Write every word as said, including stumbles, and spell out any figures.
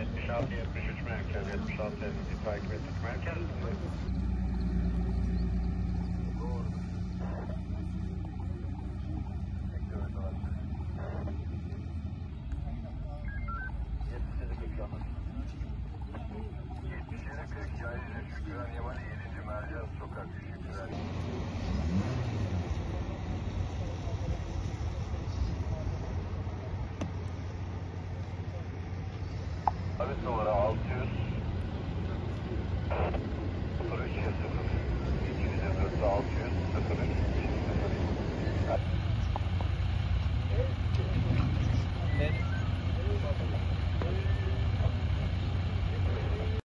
yetmiş altı yetmiş üç merkez, yetmiş altı yetmiş üç takip ettik merkez. yetmiş yedi kırk Cahil Şükran Yemani yedinci Mercaz Sokak Şükran. Sabit numara altı yüz sıfır üç sıfır iki yüz dört altı yüz sıfır üç